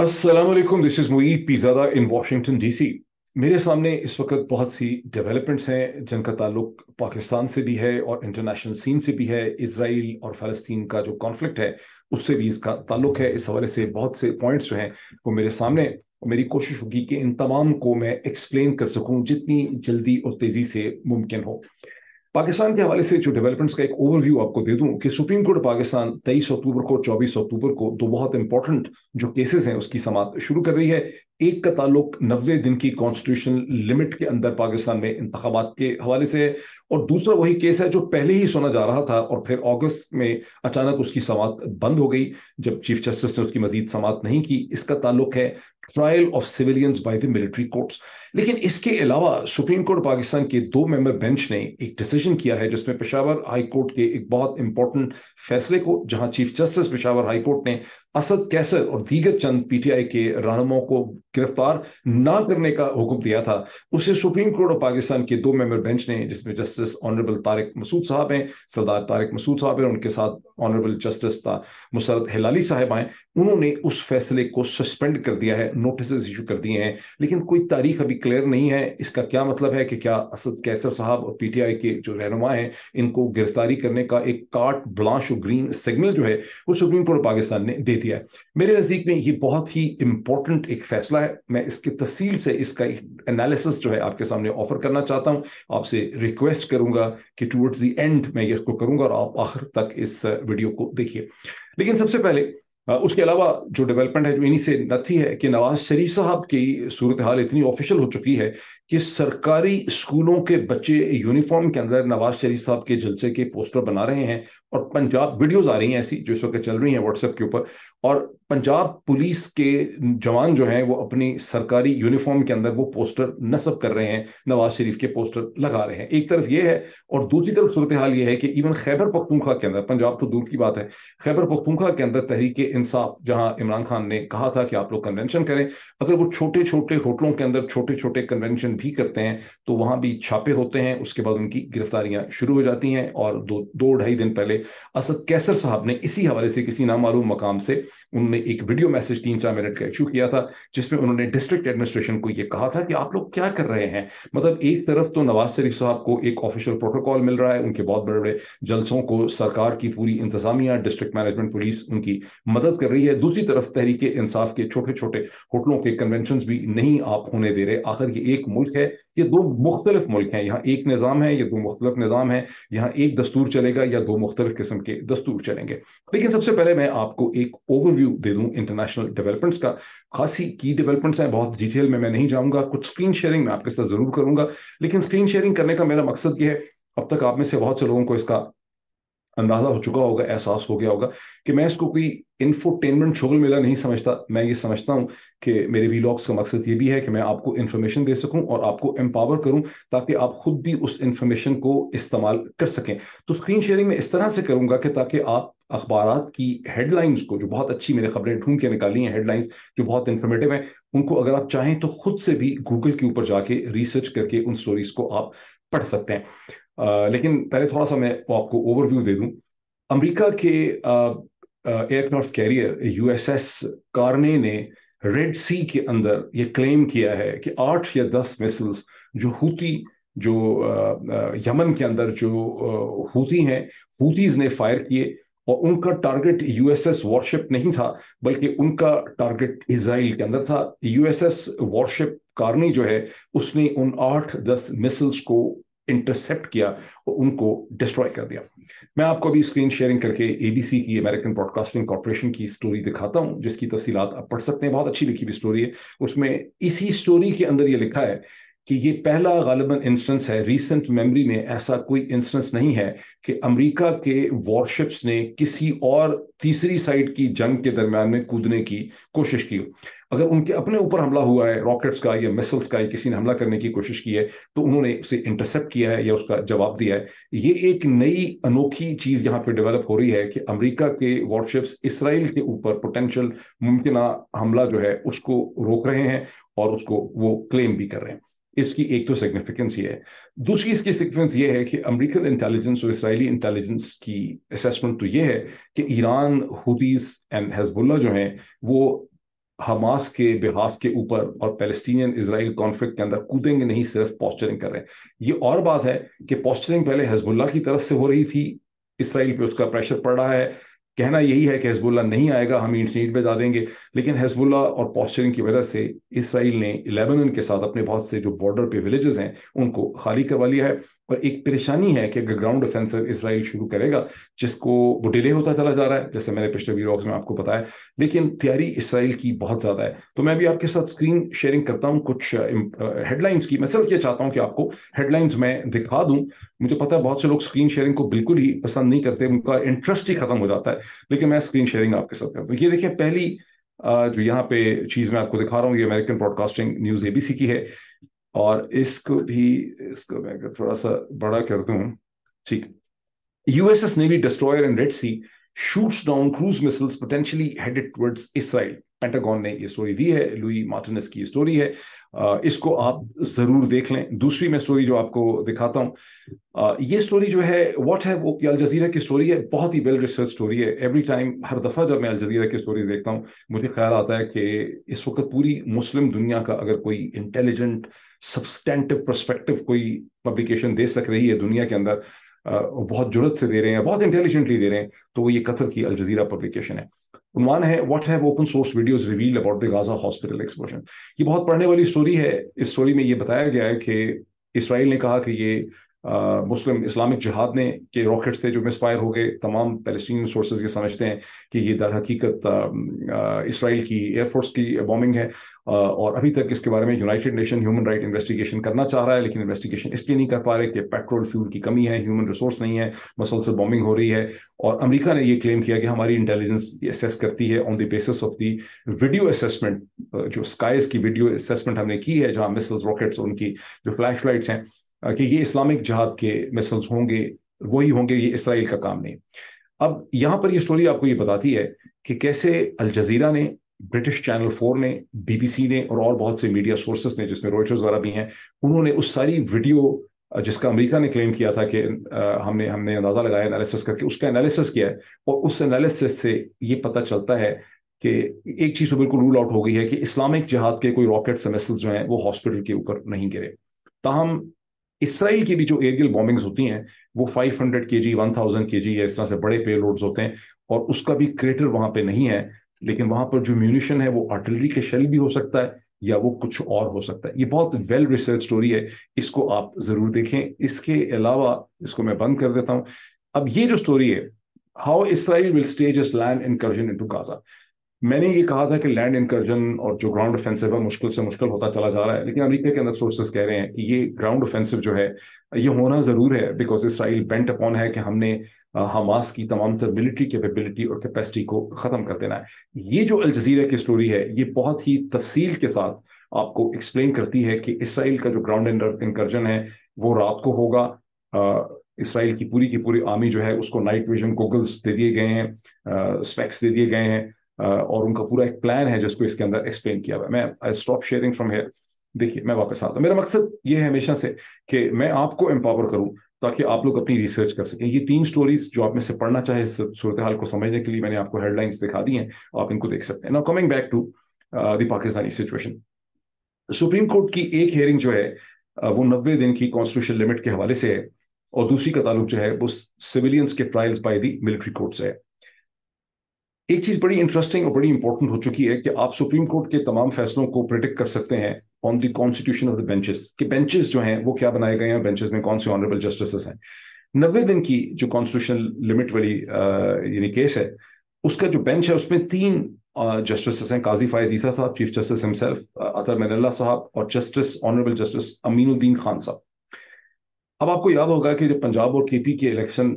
अस्सलाम वालेकुम, this is Moeed Pirzada in Washington DC. मेरे सामने इस वक्त बहुत सी डेवलपमेंट्स हैं जिनका ताल्लुक पाकिस्तान से भी है और इंटरनेशनल सीन से भी है। इसराइल और फ़लस्तीन का जो कॉन्फ्लिक्ट है उससे भी इसका ताल्लुक है। इस हवाले से बहुत से पॉइंट्स जो हैं वो मेरे सामने, मेरी कोशिश होगी कि इन तमाम को मैं एक्सप्लेन कर सकूँ जितनी जल्दी और तेज़ी से मुमकिन हो। पाकिस्तान के हवाले से जो डेवलपमेंट्स का एक ओवरव्यू आपको दे दूं कि सुप्रीम कोर्ट पाकिस्तान 23 अक्टूबर को 24 अक्टूबर को दो बहुत इंपॉर्टेंट जो केसेस हैं उसकी समाअत शुरू कर रही है। एक का ताल्लुक 90 दिन की कॉन्स्टिट्यूशनल लिमिट के अंदर पाकिस्तान में इंतखाबात के हवाले से है और दूसरा वही केस है जो पहले ही सुना जा रहा था और फिर अगस्त में अचानक उसकी समाअत बंद हो गई जब चीफ जस्टिस ने उसकी मजीद समाअत नहीं की। इसका ताल्लुक है trial of civilians by the military courts. लेकिन इसके अलावा सुप्रीम कोर्ट पाकिस्तान के दो मेंबर बेंच ने एक डिसीजन किया है जिसमें पेशावर हाई कोर्ट के एक बहुत इंपॉर्टेंट फैसले को, जहां chief justice Peshawar high court ने असद कैसर और दीगर चंद पीटीआई के रहनुमाओं को गिरफ्तार ना करने का हुक्म दिया था, उसे सुप्रीम कोर्ट ऑफ पाकिस्तान के दो मेंबर बेंच ने, जिसमें जस्टिस ऑनरेबल तारिक मसूद साहब हैं, सरदार तारिक मसूद साहब हैं, उनके साथ ऑनरेबल जस्टिस मुसरत हिलाली साहब आए, उन्होंने उस फैसले को सस्पेंड कर दिया है, नोटिस इशू कर दिए हैं। लेकिन कोई तारीख अभी क्लियर नहीं है। इसका क्या मतलब है कि क्या असद कैसर साहब और पीटीआई के जो रहनुमा हैं इनको गिरफ्तारी करने का एक कार्ट ब्लांश और ग्रीन सिग्नल जो है वो सुप्रीम कोर्ट पाकिस्तान ने दे दिया है। मेरे नज़दीक में ये बहुत ही इंपॉर्टेंट एक फैसला है। मैं इसके तफसील से इसका एक एनालिसिस जो है आपके सामने ऑफर करना चाहता हूँ। आपसे रिक्वेस्ट करूंगा कि टूवर्ड्स द एंड मैं इसको करूंगा और आप आखिर तक इस वीडियो को देखिए। लेकिन सबसे पहले उसके अलावा जो डेवलपमेंट है जो इन्हीं से नथी है कि नवाज शरीफ साहब की सूरत हाल इतनी ऑफिशियल हो चुकी है कि सरकारी स्कूलों के बच्चे यूनिफॉर्म के अंदर नवाज शरीफ साहब के जलसे के पोस्टर बना रहे हैं और पंजाब वीडियोज़ आ रही हैं ऐसी जो इस वक्त चल रही हैं व्हाट्सएप के ऊपर, और पंजाब पुलिस के जवान जो हैं वो अपनी सरकारी यूनिफॉर्म के अंदर वो पोस्टर नस्ब कर रहे हैं, नवाज शरीफ के पोस्टर लगा रहे हैं। एक तरफ ये है और दूसरी तरफ सूरत हाल ये है कि इवन खैबर पख्तूनख्वा के अंदर, पंजाब तो दूर की बात है, खैबर पख्तूनख्वा के अंदर तहरीक इंसाफ, जहां इमरान खान ने कहा था कि आप लोग कन्वेंशन करें, अगर वो छोटे छोटे होटलों के अंदर छोटे छोटे कन्वेंशन भी करते हैं तो वहां भी छापे होते हैं, उसके बाद उनकी गिरफ्तारियां शुरू हो जाती हैं। और दो ढाई दिन पहले असद कैसर साहब ने इसी हवाले से किसी नामालूम मकाम से उन्होंने एक वीडियो मैसेज 3-4 मिनट का इशू किया था जिसमें उन्होंने डिस्ट्रिक्ट एडमिनिस्ट्रेशन को यह कहा था कि आप लोग क्या कर रहे हैं। मतलब एक तरफ तो नवाज शरीफ साहब को एक ऑफिशियल प्रोटोकॉल मिल रहा है, उनके बहुत बड़े बड़े जलसों को सरकार की पूरी इंतजामिया, डिस्ट्रिक्ट मैनेजमेंट, पुलिस उनकी मदद कर रही है, दूसरी तरफ तहरीक इंसाफ के छोटे छोटे होटलों के कन्वेंशन भी नहीं आप होने दे रहे। आखिर ये एक मुल्क है, ये दो मुख्तलिफ मुल्क हैं, यहाँ एक निज़ाम है, ये दो मुख्तलिफ निज़ाम है, यहाँ एक दस्तूर चलेगा या दो मुख्तलिफ किस्म के दस्तूर चलेंगे। लेकिन सबसे पहले मैं आपको एक ओवरव्यू दे दूँ इंटरनेशनल डेवलपमेंट्स का। खासी की डेवलपमेंट्स हैं, बहुत डिटेल में मैं नहीं जाऊँगा, कुछ स्क्रीन शेयरिंग मैं आपके साथ ज़रूर करूँगा। लेकिन स्क्रीन शेयरिंग करने का मेरा मकसद ये है, अब तक आप में से बहुत से लोगों को इसका अंदाज़ा हो चुका होगा, एहसास हो गया होगा कि मैं इसको कोई इन्फोटेनमेंट शोल मेला नहीं समझता। मैं ये समझता हूँ कि मेरे वीलॉग्स का मकसद ये भी है कि मैं आपको इन्फॉर्मेशन दे सकूँ और आपको एम्पावर करूँ ताकि आप ख़ुद भी उस इन्फॉर्मेशन को इस्तेमाल कर सकें। तो स्क्रीन शेयरिंग में इस तरह से करूँगा कि ताकि आप अखबारात की हेडलाइंस को, जो बहुत अच्छी मेरे खबरें ढूंढ के निकाली हैं, हेडलाइंस जो बहुत इन्फॉर्मेटिव हैं, उनको अगर आप चाहें तो ख़ुद से भी गूगल के ऊपर जाके रिसर्च करके उन स्टोरीज़ को आप पढ़ सकते हैं। लेकिन पहले थोड़ा सा मैं आपको ओवरव्यू दे दूं। अमेरिका के एयरक्राफ्ट कैरियर यूएसएस कार्ने ने रेड सी के अंदर ये क्लेम किया है कि 8 या 10 मिसल्स जो हूती, जो यमन के अंदर जो हूती हैं, हूतीज ने फायर किए और उनका टारगेट यूएसएस वॉरशिप नहीं था बल्कि उनका टारगेट इसराइल के अंदर था। यूएसएस वॉरशिप कार्नी जो है उसने उन 8-10 मिसल्स को इंटरसेप्ट किया और उनको डिस्ट्रॉय कर दिया। मैं आपको अभी स्क्रीन शेयरिंग करके एबीसी की, अमेरिकन ब्रॉडकास्टिंग कॉर्पोरेशन की स्टोरी दिखाता हूं जिसकी तफसीलात आप पढ़ सकते हैं। बहुत अच्छी लिखी हुई स्टोरी है। उसमें इसी स्टोरी के अंदर ये लिखा है कि ये पहला गालिबन इंस्टेंस है, रीसेंट मेमोरी में ऐसा कोई इंस्टेंस नहीं है कि अमेरिका के वॉरशिप्स ने किसी और तीसरी साइड की जंग के दरम्यान में कूदने की कोशिश की। अगर उनके अपने ऊपर हमला हुआ है रॉकेट्स का या मिसल्स का, या किसी ने हमला करने की कोशिश की है तो उन्होंने उसे इंटरसेप्ट किया है या उसका जवाब दिया है। ये एक नई अनोखी चीज़ यहाँ पे डेवलप हो रही है कि अमेरिका के वॉरशिप्स इसराइल के ऊपर पोटेंशियल मुमकिन हमला जो है उसको रोक रहे हैं और उसको वो क्लेम भी कर रहे हैं। इसकी एक तो सिग्निफिकेंस ये है, दूसरी इसकी सिग्निफिकेंस ये है कि अमेरिकन इंटेलिजेंस और इसराइली इंटेलिजेंस की असेसमेंट तो ये है कि ईरान, हुतीस एंड हेजबुल्ला जो हैं वो हमास के बिहाफ के ऊपर और पैलेस्टीनियन इसराइल कॉन्फ्लिक्ट के अंदर कूदेंगे नहीं, सिर्फ पॉस्चरिंग कर रहे हैं। ये और बात है कि पॉस्चरिंग पहले हिजबुल्लाह की तरफ से हो रही थी, इसराइल पे उसका प्रेशर पड़ रहा है। कहना यही है कि हिजबुल्लाह नहीं आएगा, हम ईंट ईंट पे जा देंगे, लेकिन हिजबुल्लाह और पॉस्चरिंग की वजह से इसराइल ने लेबनान के साथ अपने बहुत से जो बॉर्डर पे विलेजेस हैं उनको खाली करवा लिया है। और एक परेशानी है कि अगर ग्राउंड ऑफेंसिव इसराइल शुरू करेगा, जिसको वो डिले होता चला जा रहा है, जैसे मैंने पिछले वीडियोस में आपको बताया, लेकिन तैयारी इसराइल की बहुत ज़्यादा है। तो मैं भी आपके साथ स्क्रीन शेयरिंग करता हूँ कुछ हेडलाइंस की। मैं सिर्फ ये चाहता हूँ कि आपको हेडलाइंस मैं दिखा दूँ। मुझे पता है बहुत से लोग स्क्रीन शेयरिंग को बिल्कुल ही पसंद नहीं करते, उनका इंटरेस्ट ही खत्म हो जाता है, लेकिन मैं स्क्रीन शेयरिंग आपके साथ करता हूँ। ये देखिए, पहली जो यहाँ पे चीज मैं आपको दिखा रहा हूँ, ये अमेरिकन ब्रॉडकास्टिंग न्यूज एबीसी की है, और इसको मैं थोड़ा सा बड़ा कर दूं, ठीक। USS navy destroyer in Red Sea shoots down cruise missiles potentially headed towards Israel. Pentagon ने ये स्टोरी दी है, लुई मार्टिनेस की स्टोरी है, इसको आप जरूर देख लें। दूसरी मैं स्टोरी जो आपको दिखाता हूँ, ये स्टोरी जो है व्हाट है, वो अल जजीरा की स्टोरी है, बहुत ही वेल रिसर्च स्टोरी है। एवरी टाइम, हर दफ़ा जब मैं अल जजीरा की स्टोरीज देखता हूँ, मुझे ख्याल आता है कि इस वक्त पूरी मुस्लिम दुनिया का अगर कोई इंटेलिजेंट सब्सटेंटिव पर्सपेक्टिव कोई पब्लिकेशन दे सक रही है दुनिया के अंदर, बहुत जुरत से दे रहे हैं, बहुत इंटेलिजेंटली दे रहे हैं, तो वो ये कतर की अल जजीरा पब्लिकेशन है। उन्वान है what have open source videos reveal about the Gaza hospital explosion. ये बहुत पढ़ने वाली स्टोरी है। इस स्टोरी में ये बताया गया है कि इसराइल ने कहा कि ये मुस्लिम इस्लामिक जिहाद ने के रॉकेट्स थे जो मिसफायर हो गए। तमाम पैलेस्टीनियन सोर्सेज ये समझते हैं कि ये दर हकीकत इसराइल की एयरफोर्स की बॉम्बिंग है, और अभी तक इसके बारे में United Nation human right investigation करना चाह रहा है, लेकिन इन्वेस्टिगेशन इसलिए नहीं कर पा रहे कि पेट्रोल फ्यूल की कमी है, ह्यूमन रिसोर्स नहीं है, मसलसल बॉम्बिंग हो रही है। और अमेरिका ने यह क्लेम किया कि हमारी इंटेलिजेंस असेस करती है on the basis of the video assessment, जो स्काइज की वीडियो असेसमेंट हमने की है, जहाँ मिसल्स रॉकेट्स उनकी जो फ्लैश लाइट्स हैं कि ये इस्लामिक जिहाद के मिसाइल्स होंगे, वही होंगे, ये इसराइल का काम नहीं। अब यहाँ पर ये स्टोरी आपको ये बताती है कि कैसे अल जजीरा ने, ब्रिटिश चैनल 4 ने, बीबीसी ने और बहुत से मीडिया सोर्सेस ने, जिसमें रॉयटर्स वगैरह भी हैं, उन्होंने उस सारी वीडियो जिसका अमेरिका ने क्लेम किया था कि हमने अंदाज़ा लगाया एनालिसिस करके, उसका एनालिसिस किया है। और उस एनालिसिस से ये पता चलता है कि एक चीज़ तो बिल्कुल रूल आउट हो गई है कि इस्लामिक जिहाद के कोई रॉकेट्स मिसाइल्स जो हैं वो हॉस्पिटल के ऊपर नहीं गिरे। ताहम इसराइल की भी जो एरियल बॉम्बिंग्स होती हैं वो 500 kg, 1000 kg या इस तरह से बड़े पेलोड्स होते हैं, और उसका भी क्रेटर वहाँ पे नहीं है, लेकिन वहाँ पर जो म्यूनिशन है वो आर्टिलरी के शेल भी हो सकता है या वो कुछ और हो सकता है। ये बहुत वेल रिसर्च स्टोरी है, इसको आप ज़रूर देखें। इसके अलावा, इसको मैं बंद कर देता हूँ। अब ये जो स्टोरी है, how Israel will stage its land incursion into Gaza. मैंने ये कहा था कि लैंड इनकर्जन और जो ग्राउंड ऑफेंसिव है मुश्किल से मुश्किल होता चला जा रहा है, लेकिन अमेरिका के अंदर सोर्सेस कह रहे हैं कि ये ग्राउंड ऑफेंसिव जो है ये होना ज़रूर है, बिकॉज इसराइल बेंट अपॉन है कि हमने हमास की तमाम तर मिलिट्री कैपेबिलिटी और कैपेसिटी को ख़त्म कर देना है। ये जो अल जजीरा की स्टोरी है ये बहुत ही तफसील के साथ आपको एक्सप्लेन करती है कि इसराइल का जो ग्राउंड इनकर्जन है वो रात को होगा। इसराइल की पूरी आर्मी जो है उसको नाइट विजन गॉगल्स दे दिए गए हैं, स्पेक्स दे दिए गए हैं, और उनका पूरा एक प्लान है जिसको इसके अंदर एक्सप्लेन किया हुआ है। मैं I stop sharing from here. देखिए, मैं वापस आता हूँ। मेरा मकसद ये है हमेशा से कि मैं आपको एम्पावर करूँ ताकि आप लोग अपनी रिसर्च कर सकें। ये 3 स्टोरीज जो आप में से पढ़ना चाहे, इस सूरत हाल को समझने के लिए मैंने आपको हेडलाइंस दिखा दी हैं, आप इनको देख सकते हैं। Now coming back to the Pakistani situation, supreme court की एक हियरिंग जो है वो 90 दिन की कॉन्स्टिट्यूशन लिमिट के हवाले से है, और दूसरी का ताल्लुक जो है वो सिविलियंस के trials by the military courts है। एक चीज़ बड़ी इंटरेस्टिंग और बड़ी इंपॉर्टेंट हो चुकी है कि आप सुप्रीम कोर्ट के तमाम फैसलों को प्रेडिक्ट कर सकते हैं on the constitution of the benches, कि बेंचेस जो हैं वो क्या बनाए गए हैं, बेंचेस में कौन से ऑनरेबल जस्टिसेस हैं। 90 दिन की जो कॉन्स्टिट्यूशनल लिमिट वाली यानी केस है, उसका जो बेंच है उसमें 3 जस्टिस हैं, काजी फायज़ ईसा साहब, chief justice himself Athar Minallah साहब, और justice honourable justice Aminuddin Khan साहब। अब आपको याद होगा कि जब पंजाब और केपी के इलेक्शन,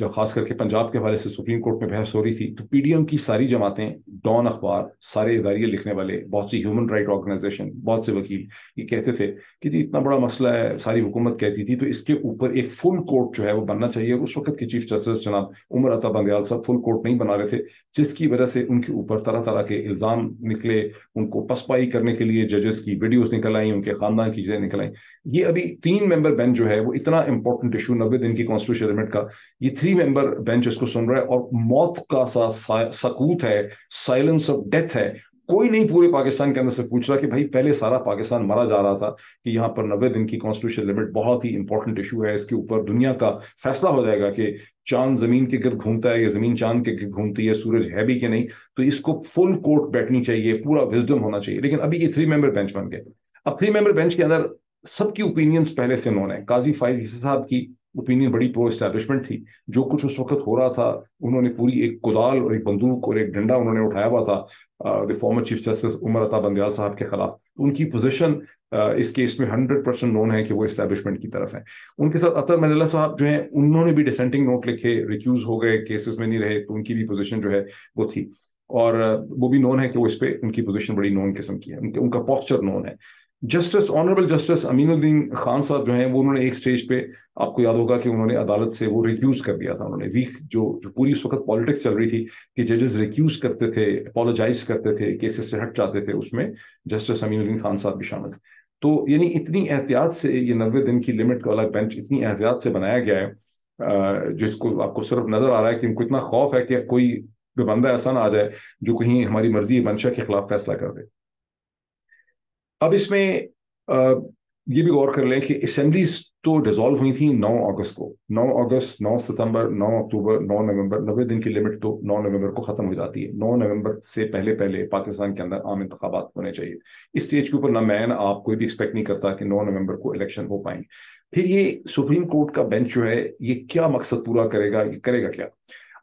जो खास करके पंजाब के हवाले से सुप्रीम कोर्ट में बहस हो रही थी, तो पीडीएम की सारी जमातें, डॉन अखबार, सारे इदारे लिखने वाले, बहुत सी ह्यूमन राइट ऑर्गेनाइजेशन, बहुत से वकील ये कहते थे कि जी इतना बड़ा मसला है, सारी हुकूमत कहती थी, तो इसके ऊपर एक फुल कोर्ट जो है वो बनना चाहिए। उस वक्त के चीफ जस्टिस जनाब उमर अता बंदियाल साहब फुल कोर्ट नहीं बना रहे थे, जिसकी वजह से उनके ऊपर तरह तरह के इल्ज़ाम निकले। उनको पसपाई करने के लिए जजेस की वीडियोज़ निकल आई, उनके ख़ानदान की चीज़ें निकल आई। ये अभी 3 मेंबर बेंच जो है वो इतना इंपॉर्टेंट इशू 90 दिन की कॉन्स्टिट्यूशन लिमिट का, ये 3 मेंबर बेंच इसको सुन रहा है, और मौत का सा सकूत है, साइलेंस ऑफ डेथ है, कोई नहीं पूरे पाकिस्तान के अंदर से पूछ रहा कि भाई पहले सारा पाकिस्तान मरा जा रहा था कि यहाँ पर 90 दिन की कॉन्स्टिट्यूशन लिमिट बहुत ही इंपॉर्टेंट इशू है, इसके ऊपर दुनिया का फैसला हो जाएगा कि चांद जमीन के गिर्द घूमता है या जमीन चांद के गिर्द घूमती है, सूरज है भी कि नहीं, तो इसको फुल कोर्ट बैठनी चाहिए, पूरा विजडम होना चाहिए। लेकिन अभी ये 3 मेंबर बेंच बन गए। अब 3 मेंबर बेंच के अंदर सबकी ओपिनियंस पहले से उन्होंने, काजी फाइज ईसा साहब की ओपिनियन बड़ी प्रो एस्टैब्लिशमेंट थी, जो कुछ उस वक्त हो रहा था उन्होंने पूरी एक कुदाल और एक बंदूक और एक डंडा उन्होंने उठाया हुआ था the former chief justice Umar Ata Bandial साहब के खिलाफ। उनकी पोजीशन इस केस में 100% नोन है कि वो एस्टैब्लिशमेंट की तरफ है। उनके साथ अतर मंडला साहब जो हैं उन्होंने भी डिसेंटिंग नोट लिखे, रिक्यूज हो गए, केसेस में नहीं रहे, तो उनकी भी पोजिशन जो है वो थी, और वो भी नोन है कि वो इस पर उनकी पोजिशन बड़ी नोन किस्म की है, उनका पॉस्चर नोन है। Justice honourable justice Aminuddin Khan साहब जो हैं वो उन्होंने एक स्टेज पे, आपको याद होगा कि उन्होंने अदालत से वो रिक्यूज कर दिया था, उन्होंने वीक जो पूरी उस वक्त पॉलिटिक्स चल रही थी कि जजेस रिक्यूज करते थे, अपोलोजाइज करते थे, केसेस से हट जाते थे, उसमें जस्टिस अमीनुद्दीन खान साहब भी शामिल थे। तो यानी इतनी एहतियात से ये 90 दिन की लिमिट वाला बेंच इतनी एहतियात से बनाया गया है, जिसको आपको सिर्फ नजर आ रहा है कि उनको इतना खौफ है कि कोई बंदा ऐसा ना आ जाए जो कहीं हमारी मर्जी मंशा के खिलाफ फैसला कर दे। अब इसमें ये भी गौर कर लें कि असेंबलीज तो डिसॉल्व हुई थी 9 अगस्त को, 9 अगस्त 9 सितंबर 9 अक्टूबर 9 नवंबर 90 दिन की लिमिट तो 9 नवंबर को ख़त्म हो जाती है। 9 नवंबर से पहले पहले पाकिस्तान के अंदर आम इंतखाबात होने चाहिए। इस स्टेज के ऊपर ना मैं ना आप कोई भी एक्सपेक्ट नहीं करता कि 9 नवंबर को इलेक्शन हो पाएंगे। फिर ये सुप्रीम कोर्ट का बेंच जो है ये क्या मकसद पूरा करेगा, ये करेगा क्या?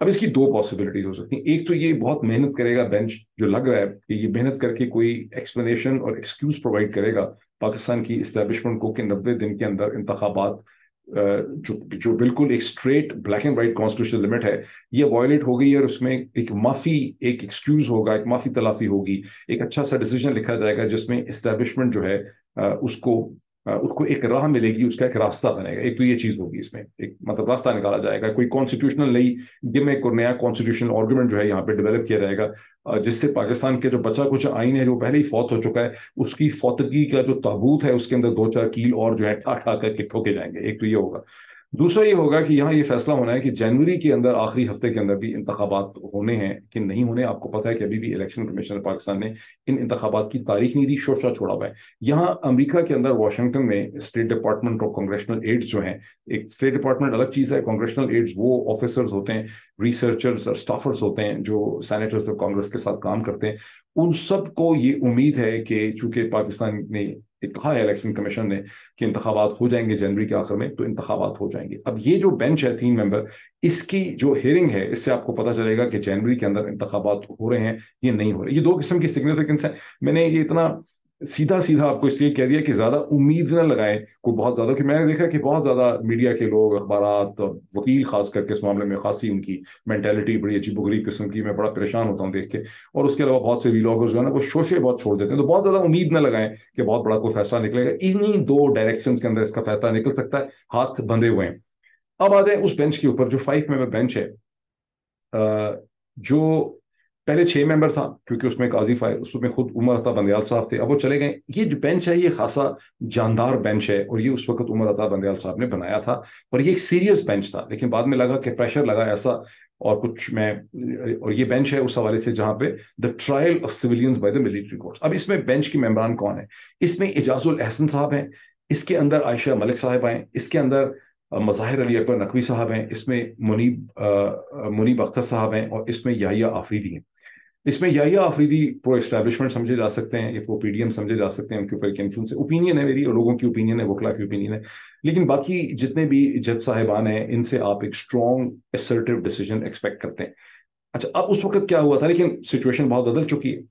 अब इसकी 2 पॉसिबिलिटीज हो सकती हैं। एक तो ये बहुत मेहनत करेगा बेंच, जो लग रहा है कि ये मेहनत करके कोई एक्सप्लेनेशन और एक्सक्यूज प्रोवाइड करेगा पाकिस्तान की इस्टेब्लिशमेंट को कि 90 दिन के अंदर इंतखाबात जो बिल्कुल एक straight black and white constitutional limit है ये वायलेट हो गई, और उसमें एक माफ़ी, एक एक्सक्यूज होगा, एक माफ़ी तलाफी होगी, एक अच्छा सा डिसीजन लिखा जाएगा जिसमें इस्टेब्लिशमेंट जो है उसको एक राह मिलेगी, उसका एक रास्ता बनेगा। एक तो ये चीज़ होगी, इसमें एक मतलब रास्ता निकाला जाएगा, कोई कॉन्स्टिट्यूशनल नई गिमिक और नया कॉन्स्टिट्यूशनल आर्गूमेंट जो है यहाँ पे डेवलप किया जाएगा, जिससे पाकिस्तान के जो बचा कुछ आइन है जो पहले ही फौत हो चुका है उसकी फौतगी का जो ताबूत है उसके अंदर 2-4 कील और जो है ठा ठा करके ठोके जाएंगे। एक तो ये होगा। दूसरा ये होगा कि यहाँ ये फैसला होना है कि जनवरी के अंदर आखिरी हफ्ते के अंदर भी इंतखाबात होने हैं कि नहीं होने। आपको पता है कि अभी भी इलेक्शन कमीशन पाकिस्तान ने इन इंतखाबात की तारीख नहीं दी, शोशा छोड़ा हुआ है। यहाँ अमेरिका के अंदर वाशिंगटन में स्टेट डिपार्टमेंट और कांग्रेशनल एड्स जो हैं, एक स्टेट डिपार्टमेंट अलग चीज़ है, कांग्रेशनल एड्स वो ऑफिसर्स होते हैं, रिसर्चर्स और स्टाफर्स होते हैं जो सैनेटर्स और कांग्रेस के साथ काम करते हैं। उन सबको ये उम्मीद है कि चूंकि पाकिस्तान ने कहा है इलेक्शन कमीशन ने कि इंतखाबात हो जाएंगे जनवरी के आखिर में, तो इंतखाबात हो जाएंगे। अब ये जो बेंच है 3 मेंबर, इसकी जो हियरिंग है इससे आपको पता चलेगा कि जनवरी के अंदर इंतखाबात हो रहे हैं या नहीं हो रहे। ये 2 किस्म की सिग्निफिकेंस है। मैंने ये इतना सीधा आपको इसलिए कह दिया कि ज़्यादा उम्मीद ना लगाएं कोई बहुत ज़्यादा, कि मैंने देखा कि बहुत ज़्यादा मीडिया के लोग, अखबारात, वकील खास करके इस मामले में खासी उनकी मैंटेलिटी बड़ी अजीबोगरीब किस्म की, मैं बड़ा परेशान होता हूँ देख के, और उसके अलावा बहुत से व्लॉगर्स जो है ना वो शोशे बहुत छोड़ देते हैं। तो बहुत ज़्यादा उम्मीद ना लगाएं कि बहुत बड़ा कोई फैसला निकलेगा। इन्हीं 2 डायरेक्शन के अंदर इसका फैसला निकल सकता है, हाथ बंधे हुए हैं। अब आ जाए उस बेंच के ऊपर जो 5 मेंबर बेंच है, जो पहले 6 मेंबर था क्योंकि उसमें काजी फाइज, उसमें खुद उमर अता बंदियाल साहब थे, अब वो चले गए। ये जो बेंच है ये खासा जानदार बेंच है, और ये उस वक्त उमर अता बंदियाल साहब ने बनाया था, और ये एक सीरियस बेंच था। लेकिन बाद में लगा कि प्रेशर लगा ऐसा और कुछ मैं, और ये बेंच है उस हवाले से जहाँ पे the trial of civilians by the military courts. अब इसमें बेंच के मेम्बरान कौन है? इसमें एजाजुल अहसन साहब हैं, इसके अंदर आयशा मलिक साहब आए, इसके अंदर मज़ाहिर अली अकबर नकवी साहब हैं, इसमें मुनीब अख्तर साहब हैं, और इसमें याहिया आफरीदी हैं। इसमें याहिया आफरीदी प्रो एस्टैब्लिशमेंट समझे जा सकते हैं, ये प्रो पीडीएम समझे जा सकते हैं, उनके ऊपर एक इन्फ्लुएंस है। ओपिनियन है मेरी और लोगों की ओपिनियन है, वकला की ओपिनियन है। लेकिन बाकी जितने भी जज साहिबान हैं इनसे आप एक स्ट्रॉन्ग असर्टिव डिसीजन एक्सपेक्ट करते हैं। अच्छा, अब उस वक्त क्या हुआ था, लेकिन सिचुएशन बहुत बदल चुकी है।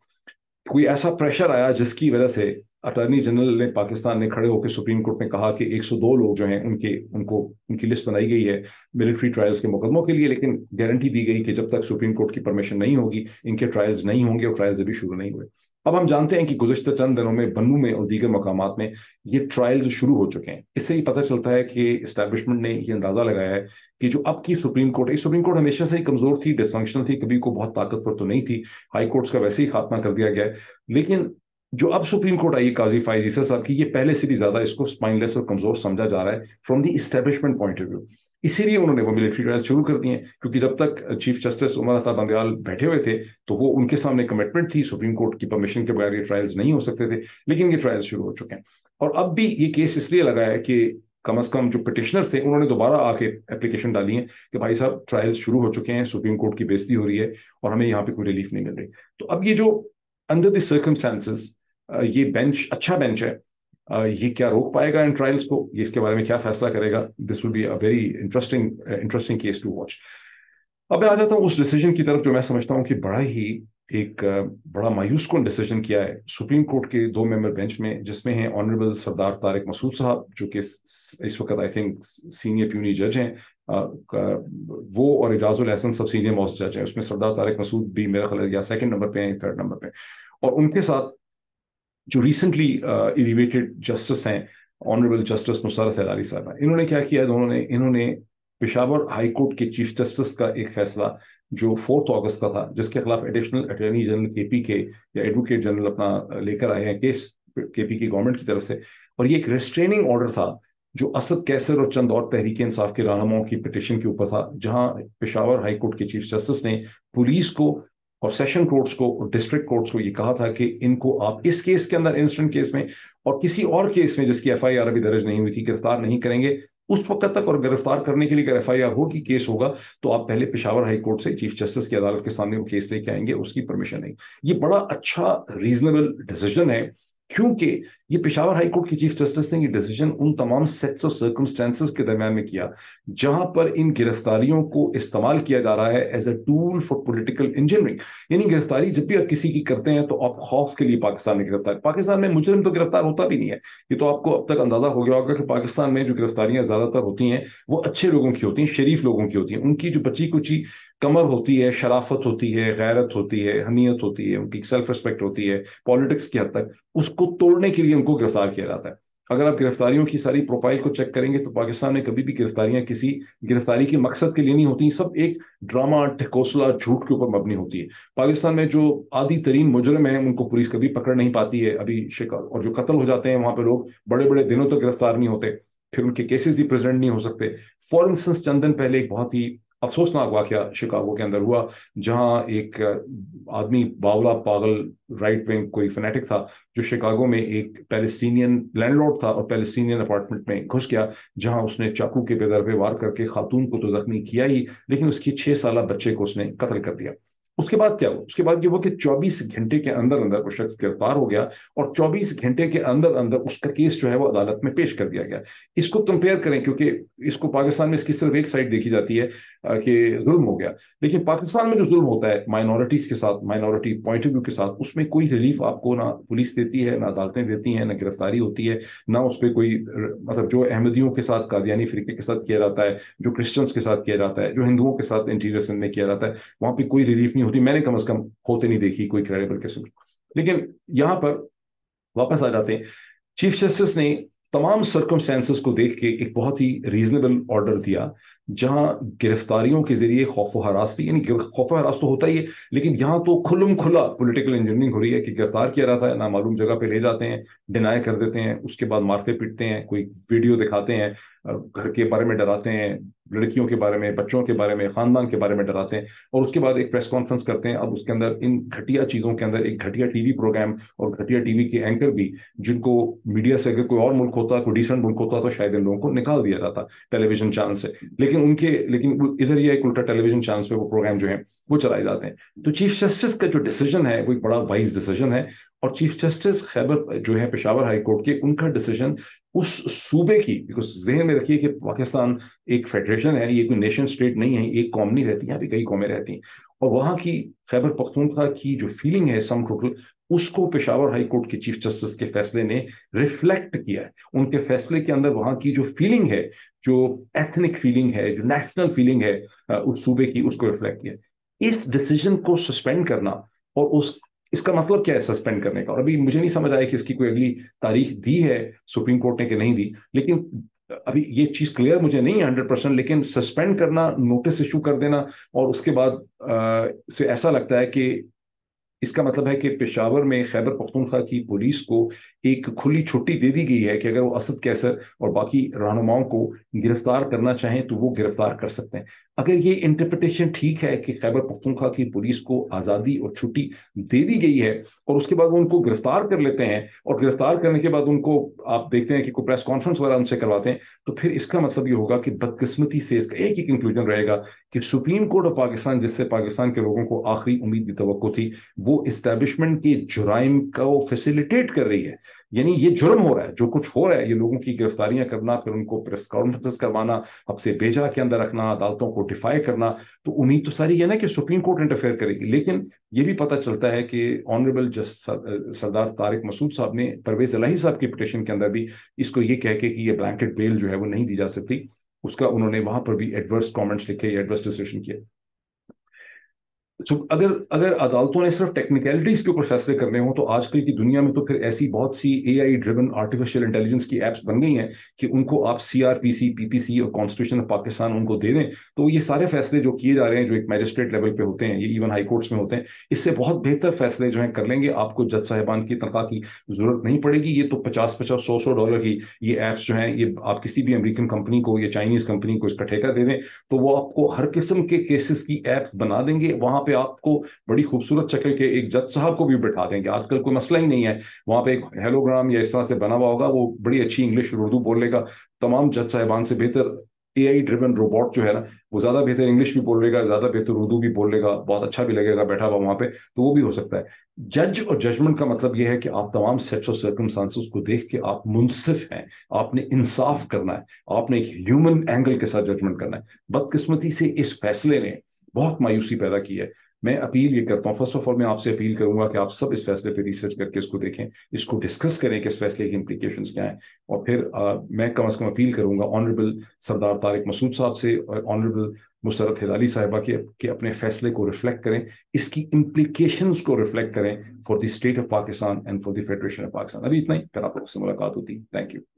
कोई ऐसा प्रेशर आया जिसकी वजह से अटॉर्नी जनरल ने, पाकिस्तान ने खड़े होकर सुप्रीम कोर्ट में कहा कि 102 लोग जो हैं उनकी लिस्ट बनाई गई है मिलिट्री ट्रायल्स के मुकदमों के लिए, लेकिन गारंटी दी गई कि जब तक सुप्रीम कोर्ट की परमिशन नहीं होगी इनके ट्रायल्स नहीं होंगे, और ट्रायल्स अभी शुरू नहीं हुए। अब हम जानते हैं कि गुज़श्ता चंद दिनों में बन्नू में और दीगर मकामात में ये ट्रायल्स शुरू हो चुके हैं। इससे ही पता चलता है कि इस्टेब्लिशमेंट ने ये अंदाज़ा लगाया है कि जो अब की सुप्रीम कोर्ट है, सुप्रीम कोर्ट हमेशा से ही कमज़ोर थी, डिसफंक्शनल थी, कभी को बहुत ताकतवर तो नहीं थी, हाई कोर्ट्स का वैसे ही खात्मा कर दिया गया है। लेकिन जो अब सुप्रीम कोर्ट आई काजी फाइज ईसा साहब की, ये पहले से भी ज्यादा इसको स्पाइनलेस और कमजोर समझा जा रहा है from the establishment point of view. इसीलिए उन्होंने वो मिलिट्री ट्रायल्स शुरू कर दिए, क्योंकि जब तक चीफ जस्टिस उमर अता बंदियाल बैठे हुए थे तो वो उनके सामने कमिटमेंट थी, सुप्रीम कोर्ट की परमिशन के बगैर ये ट्रायल्स नहीं हो सकते थे, लेकिन ये ट्रायल्स शुरू हो चुके हैं। और अब भी ये केस इसलिए लगा है कि कम अज कम जो पिटिशनर्स थे उन्होंने दोबारा आके एप्लीकेशन डाली है कि भाई साहब ट्रायल्स शुरू हो चुके हैं, सुप्रीम कोर्ट की बेइज्जती हो रही है और हमें यहाँ पे कोई रिलीफ नहीं मिल रही। तो अब ये जो अंडर द सर्कमस्टेंसेस ये बेंच अच्छा बेंच है, ये क्या रोक पाएगा इन ट्रायल्स को, ये इसके बारे में क्या फैसला करेगा, this will be a very interesting case to watch. अब मैं आ जाता हूँ उस डिसीजन की तरफ जो मैं समझता हूँ कि बड़ा मायूसकुन डिसीजन किया है सुप्रीम कोर्ट के 2 मेंबर बेंच में, जिसमें हैं ऑनरेबल सरदार तारिक मसूद साहब जो कि इस वक्त आई थिंक सीनियर प्यूनी जज हैं, वो और इजाजुल हसन सब सीनियर मोस्ट जज हैं, उसमें सरदार तारिक मसूद भी मेरा ख्याल या 2nd नंबर पे हैं 3rd नंबर पे, और उनके साथ जो रिसेंटली इलेवेटेड जस्टिस हैं ऑनरेबल जस्टिस मुसरत हिलाली साहब हैं। इन्होंने क्या किया, इन्होंने पेशावर हाई कोर्ट के चीफ जस्टिस का एक फैसला जो 4 अगस्त का था, जिसके खिलाफ एडिशनल अटॉर्नी जनरल केपी के या एडवोकेट जनरल अपना लेकर आए हैं केस केपी की गवर्नमेंट की तरफ से, और ये एक रेस्ट्रेनिंग ऑर्डर था जो असद कैसर और चंद और तहरीक इंसाफ के रहनुमाओं की पिटिशन के ऊपर था, जहां पेशावर हाई कोर्ट के चीफ जस्टिस ने पुलिस को और सेशन कोर्ट्स को और डिस्ट्रिक्ट कोर्ट्स को ये कहा था कि इनको आप इस केस के अंदर, इंसिडेंट केस में और किसी और केस में जिसकी एफआईआर अभी दर्ज नहीं हुई थी, गिरफ्तार नहीं करेंगे उस वक्त तक, और गिरफ्तार करने के लिए अगर एफआईआर होगी, केस होगा, तो आप पहले पेशावर हाई कोर्ट से चीफ जस्टिस की अदालत के सामने वो केस लेके आएंगे, उसकी परमिशन नहीं। ये बड़ा अच्छा रीजनेबल डिसीजन है, क्योंकि ये पेशावर हाई कोर्ट के चीफ जस्टिस ने ये डिसीजन उन तमाम सेट्स ऑफ सर्कमस्टेंसेस के दरमियान में किया जहां पर इन गिरफ्तारियों को इस्तेमाल किया जा रहा है as a tool for political engineering. यानी गिरफ्तारी जब भी आप किसी की करते हैं तो आप खौफ के लिए पाकिस्तान में गिरफ्तार, पाकिस्तान में मुजरिम तो गिरफ्तार होता भी नहीं है, ये तो आपको अब तक अंदाजा हो गया होगा कि पाकिस्तान में जो गिरफ्तारियां ज्यादातर होती हैं वो अच्छे लोगों की होती हैं, शरीफ लोगों की होती हैं, उनकी जो बची कुची कमर होती है, शराफत होती है, गैरत होती है, हमीयत होती है, उनकी सेल्फ रिस्पेक्ट होती है पॉलिटिक्स की हद तक, उसको तोड़ने के लिए उनको गिरफ्तार किया जाता है। अगर आप गिरफ्तारियों की सारी प्रोफाइल को चेक करेंगे तो पाकिस्तान में कभी भी गिरफ्तारियां किसी गिरफ्तारी के मकसद के लिए नहीं होती, सब एक ड्रामा, ढकोसला, झूठ के ऊपर मबनी होती है। पाकिस्तान में जो आदि तरीन मुजरिम हैं उनको पुलिस कभी पकड़ नहीं पाती है अभी शिकार, और जो कत्ल हो जाते हैं वहां पर लोग बड़े बड़े दिनों तक गिरफ्तार नहीं होते, फिर उनके केसेस भी प्रेजेंट नहीं हो सकते। फॉर इंस्टेंस चंद दिन पहले एक बहुत ही अफसोसनाक वाकया शिकागो के अंदर हुआ, जहां एक आदमी बावला पागल राइट विंग कोई फनेटिक था जो शिकागो में एक पैलेस्टीनियन लैंडलॉर्ड था और पैलेस्टीनियन अपार्टमेंट में घुस गया, जहां उसने चाकू के बेदर पे वार करके खातून को तो जख्मी किया ही, लेकिन उसकी 6 साल बच्चे को उसने कत्ल कर दिया। उसके बाद क्या हुआ, उसके बाद ये हुआ कि 24 घंटे के अंदर अंदर वो शख्स गिरफ्तार हो गया और 24 घंटे के अंदर अंदर उसका केस जो है वो अदालत में पेश कर दिया गया। इसको कंपेयर करें, क्योंकि इसको पाकिस्तान में इसकी सिर्फ एक साइड देखी जाती है कि जुल्म हो गया, लेकिन पाकिस्तान में जो जुल्म होता है माइनॉरिटीज के साथ, माइनॉरिटी पॉइंट ऑफ व्यू के साथ, उसमें कोई रिलीफ आपको ना पुलिस देती है, ना अदालतें देती हैं, ना गिरफ्तारी होती है, ना उस पर कोई मतलब जो अहमदियों के साथ, कादियानी फ़िरके के साथ किया जाता है, जो क्रिश्चियंस के साथ किया जाता है, जो हिंदुओं के साथ इंटीरियर सिंध में किया जाता है, वहाँ पर कोई रिलीफ नहीं होती, मैंने कम से कम होते नहीं देखी कोई क्रेडिबल किस्म। लेकिन यहां पर वापस आ जाते हैं, चीफ जस्टिस ने तमाम सर्कमस्टेंसेस को देख के एक बहुत ही रीजनेबल ऑर्डर दिया जहां गिरफ्तारियों के जरिए खौफ व हरास भी, यानी खौफ व हरास तो होता ही है, लेकिन यहाँ तो खुल्लम खुला पॉलिटिकल इंजीनियरिंग हो रही है कि गिरफ्तार किया जाता है, ना मालूम जगह पे ले जाते हैं, डिनाई कर देते हैं, उसके बाद मारते पीटते हैं, कोई वीडियो दिखाते हैं, घर के बारे में डराते हैं, लड़कियों के बारे में, बच्चों के बारे में, खानदान के बारे में डराते हैं, और उसके बाद एक प्रेस कॉन्फ्रेंस करते हैं। अब उसके अंदर इन घटिया चीज़ों के अंदर एक घटिया टीवी प्रोग्राम और घटिया टीवी के एंकर भी, जिनको मीडिया से अगर कोई और मुल्क होता, कोई डिसेंट मुल्क होता तो शायद इन लोगों को निकाल दिया जाता टेलीविजन चैनल से, लेकिन उनके इधर यह एक उल्टा टेलीविजन चैनल पे वो प्रोग्राम जो है वो चलाए जाते हैं। तो चीफ जस्टिस का जो डिसीजन है वो एक बड़ा वाइज डिसीजन है, और चीफ जस्टिस खैबर जो है पेशावर हाई कोर्ट के, उनका डिसीजन उस सूबे की, बिकॉज जहन में रखिए कि पाकिस्तान एक फेडरेशन है, ये कोई नेशन स्टेट नहीं है, एक कौम नहीं रहती, यहाँ पे कई कौमें रहती हैं, और वहाँ की खैबर पख्तूनख्वा की जो फीलिंग है सम टोटल, उसको पेशावर हाई कोर्ट के चीफ जस्टिस के फैसले ने रिफ्लेक्ट किया है। उनके फैसले के अंदर वहाँ की जो फीलिंग है, जो एथनिक फीलिंग है, जो नेशनल फीलिंग है उस सूबे की, उसको रिफ्लेक्ट किया है। इस डिसीजन को सस्पेंड करना और उस इसका मतलब क्या है सस्पेंड करने का, और अभी मुझे नहीं समझ आया कि इसकी कोई अगली तारीख दी है सुप्रीम कोर्ट ने कि नहीं दी, लेकिन अभी ये चीज़ क्लियर मुझे नहीं है 100%, लेकिन सस्पेंड करना, नोटिस इशू कर देना, और उसके बाद से ऐसा लगता है कि इसका मतलब है कि पेशावर में खैबर पख्तूनख्वा की पुलिस को एक खुली छुट्टी दे दी गई है कि अगर वो असद कैसर और बाकी रहनुमाओं को गिरफ्तार करना चाहें तो वो गिरफ्तार कर सकते हैं। अगर ये इंटरप्रिटेशन ठीक है कि खैबर पख्तूनख्वा की पुलिस को आज़ादी और छुट्टी दे दी गई है और उसके बाद उनको गिरफ्तार कर लेते हैं और गिरफ्तार करने के बाद उनको आप देखते हैं कि कोई प्रेस कॉन्फ्रेंस वगैरह उनसे करवाते हैं, तो फिर इसका मतलब ये होगा कि बदकिस्मती से इसका एक ही कंक्लूजन रहेगा कि सुप्रीम कोर्ट ऑफ पाकिस्तान, जिससे पाकिस्तान के लोगों को आखिरी उम्मीद की तवक्को थी, वो इस्टेब्लिशमेंट के जुराइम को फैसिलिटेट कर रही है। यानी ये जुर्म हो रहा है, जो कुछ हो रहा है, ये लोगों की गिरफ्तारियां करना, फिर उनको प्रेस कॉन्फ्रेंसेस करवाना, आपसे बेजा के अंदर रखना, अदालतों को डिफाई करना। तो उम्मीद तो सारी है ना कि सुप्रीम कोर्ट इंटरफेयर करेगी, लेकिन ये भी पता चलता है कि ऑनरेबल जस्टिस सरदार तारिक मसूद साहब ने परवेज इलाही साहब की पिटिशन के अंदर भी इसको ये कह के कि ये ब्लैंकेट बेल जो है वो नहीं दी जा सकती, उसका उन्होंने वहां पर भी एडवर्स कॉमेंट्स लिखे, एडवर्स डिसीजन किया। अगर अदालतों ने सिर्फ टेक्निकलिटीज के ऊपर फैसले करने हों तो आजकल की दुनिया में तो फिर ऐसी बहुत सी एआई ड्रिवन आर्टिफिशियल इंटेलिजेंस की एप्स बन गई हैं कि उनको आप सीआरपीसी, पीपीसी और कॉन्स्टिट्यूशन ऑफ पाकिस्तान उनको दे दें तो ये सारे फैसले जो किए जा रहे हैं, जो एक मैजिस्ट्रेट लेवल पे होते हैं, ये इवन हाई कोर्ट्स में होते हैं, इससे बहुत बेहतर फैसले जो हैं कर लेंगे। आपको जज साहिबान की तनख्वाह की जरूरत नहीं पड़ेगी। ये तो $50-$100 की ये ऐप्स जो हैं, ये आप किसी भी अमेरिकन कंपनी को या चाइनीज कंपनी को इसका ठेका दे दें तो वो आपको हर किस्म के केसेस की ऐप्स बना देंगे। वहां पे आपको बड़ी खूबसूरत शक्ल के एक जज साहब को भी बैठा देंगे, आजकल कोई मसला ही नहीं है। वहां पे एक हेलोग्राम या इस तरह से बना हुआ होगा, वो बड़ी अच्छी इंग्लिश और उर्दू बोल लेगा, तमाम जज साहिबान से बेहतर। एआई ड्रिवन रोबोट जो है ना, वो ज्यादा बेहतर इंग्लिश भी बोल लेगा, ज्यादा बेहतर उर्दू भी बोल लेगा, बहुत अच्छा भी लगेगा बैठा हुआ वहां पे, तो वो भी हो सकता है। जज और जजमेंट का मतलब यह है कि आप तमाम सेट्स ऑफ सर्कमस्टांसेस को देख के आप मुंसिफ हैं, आपने इंसाफ करना है, आपने एक ह्यूमन एंगल के साथ जजमेंट करना है। बदकिस्मती से इस फैसले ने बहुत मायूसी पैदा की है। मैं अपील ये करता हूँ, फर्स्ट ऑफ ऑल मैं आपसे अपील करूंगा कि आप सब इस फैसले पे रिसर्च करके इसको देखें, इसको डिस्कस करें कि इस फैसले की इम्प्लीकेशंस क्या हैं, और फिर मैं कम से कम अपील करूंगा ऑनरेबल सरदार तारिक मसूद साहब से और ऑनरेबल मुसर्रत हिलाली साहिबा के अपने फैसले को रिफ्लेक्ट करें, इसकी इम्प्लीकेशंस को रिफ्लेक्ट करें for the state of Pakistan and for the federation of Pakistan. अभी इतना ही, फिर आप लोगों से मुलाकात होती। Thank you.